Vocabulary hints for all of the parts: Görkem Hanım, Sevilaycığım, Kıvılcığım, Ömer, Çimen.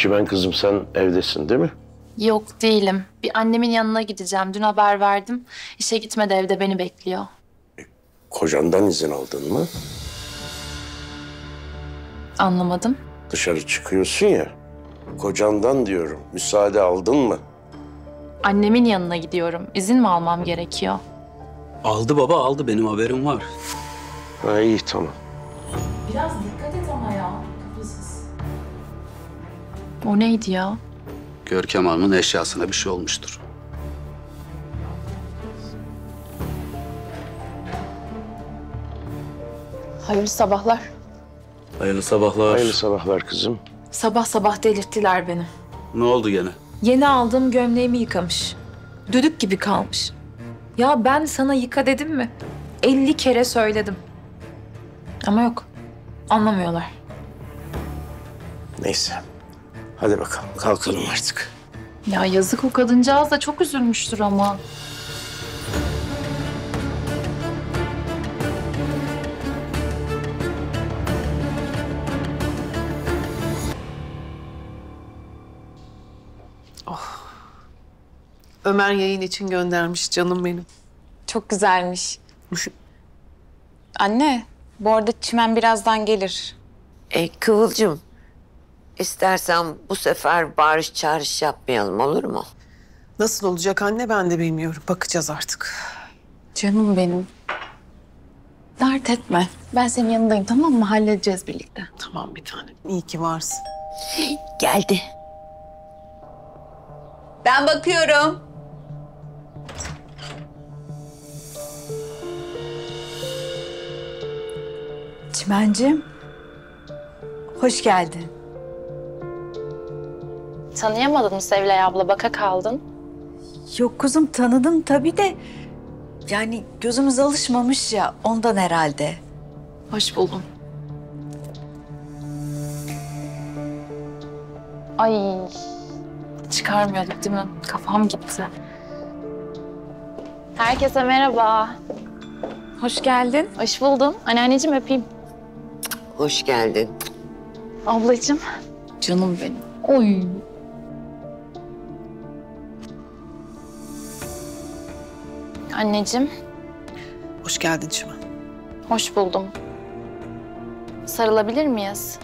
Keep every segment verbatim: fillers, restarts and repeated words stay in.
Çimen kızım, sen evdesin değil mi? Yok, değilim. Bir annemin yanına gideceğim. Dün haber verdim. İşe gitmedi, evde beni bekliyor. E, kocandan izin aldın mı? Anlamadım. Dışarı çıkıyorsun ya. Kocandan diyorum. Müsaade aldın mı? Annemin yanına gidiyorum. İzin mi almam gerekiyor? Aldı baba, aldı. Benim haberim var. Ha, iyi, tamam. Biraz dikkat et ama ya. Kafasız. O neydi ya? Görkem Hanım'ın eşyasına bir şey olmuştur. Hayırlı sabahlar. Hayırlı sabahlar. Hayırlı sabahlar kızım. Sabah sabah delirttiler beni. Ne oldu gene? Yeni aldığım gömleğimi yıkamış. Düdük gibi kalmış. Ya ben sana yıka dedim mi? elli kere söyledim. Ama yok. Anlamıyorlar. Neyse. Hadi bakalım, kalkalım artık. Ya yazık, o kadıncağız da çok üzülmüştür ama. Oh. Ömer yayın için göndermiş, canım benim. Çok güzelmiş. Anne, bu arada Çimen birazdan gelir. E, Kıvılcığım. İstersen bu sefer bağırış çağırış yapmayalım, olur mu? Nasıl olacak anne, ben de bilmiyorum. Bakacağız artık. Canım benim. Dert etme. Ben senin yanındayım, tamam mı? Halledeceğiz birlikte. Tamam bir tanem. İyi ki varsın. Geldi. Ben bakıyorum. Çimenciğim, hoş geldin. Tanıyamadın mı Sevilay abla? Baka kaldın. Yok kuzum, tanıdım tabii de... yani gözümüz alışmamış ya, ondan herhalde. Hoş buldum. Ay, çıkarmıyorduk değil mi? Kafam gitti. Herkese merhaba. Hoş geldin. Hoş buldum. Anneanneciğim, öpeyim. Hoş geldin. Ablacığım. Canım benim. Oy. Anneciğim. Hoş geldin Çimen. Hoş buldum. Sarılabilir miyiz?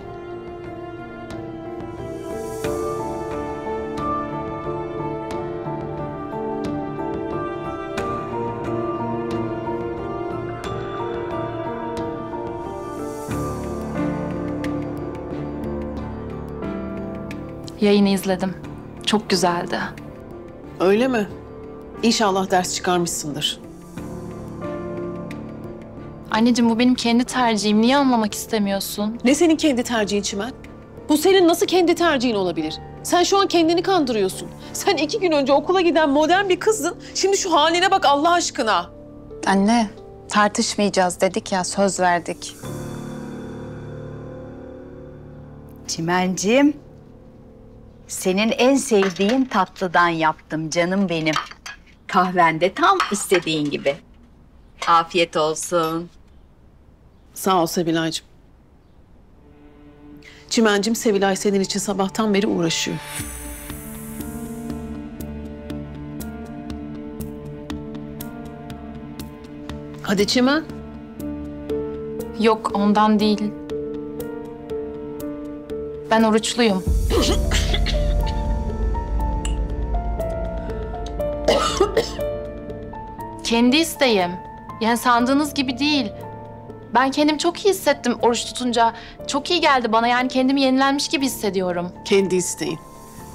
Yayını izledim. Çok güzeldi. Öyle mi? İnşallah ders çıkarmışsındır. Anneciğim, bu benim kendi tercihim. Niye anlamak istemiyorsun? Ne senin kendi tercihin Çimen? Bu senin nasıl kendi tercihin olabilir? Sen şu an kendini kandırıyorsun. Sen iki gün önce okula giden modern bir kızdın. Şimdi şu haline bak Allah aşkına. Anne, tartışmayacağız dedik ya, söz verdik. Çimenciğim, senin en sevdiğin tatlıdan yaptım canım benim. Kahvende tam istediğin gibi. Afiyet olsun. Sağ ol Sevilaycığım. Çimencim, Sevilay senin için sabahtan beri uğraşıyor. Hadi Çimen. Yok, ondan değil. Ben oruçluyum. Kendi isteğim. Yani sandığınız gibi değil. Ben kendim çok iyi hissettim oruç tutunca. Çok iyi geldi bana, yani kendimi yenilenmiş gibi hissediyorum. Kendi isteğin.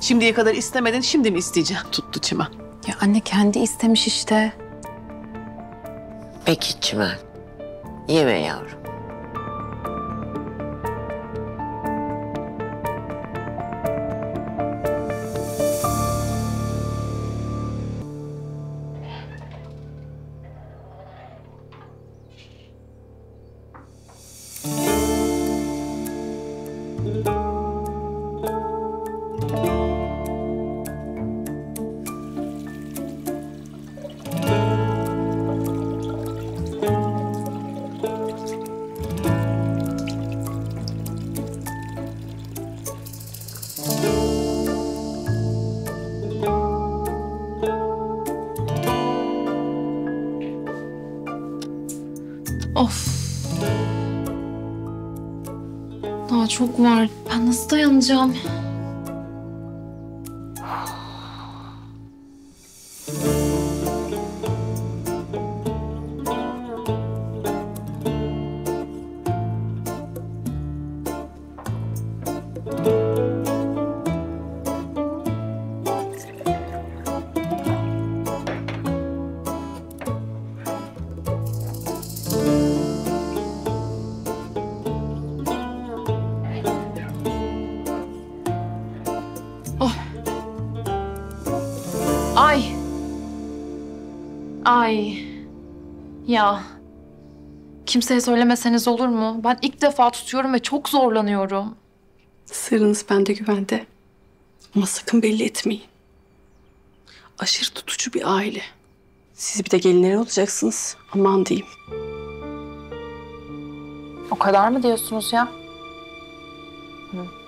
Şimdiye kadar istemedin, şimdi mi isteyeceğim? Tuttu Çimen. Ya anne, kendi istemiş işte. Peki Çimen. Yeme yavrum. Of. Daha çok var. Ben nasıl dayanacağım? Ay. Ay. Ya. Kimseye söylemeseniz olur mu? Ben ilk defa tutuyorum ve çok zorlanıyorum. Sırrınız bende güvende. Ama sakın belli etmeyin. Aşırı tutucu bir aile. Siz bir de gelinleri olacaksınız. Aman diyeyim. O kadar mı diyorsunuz ya? Hı.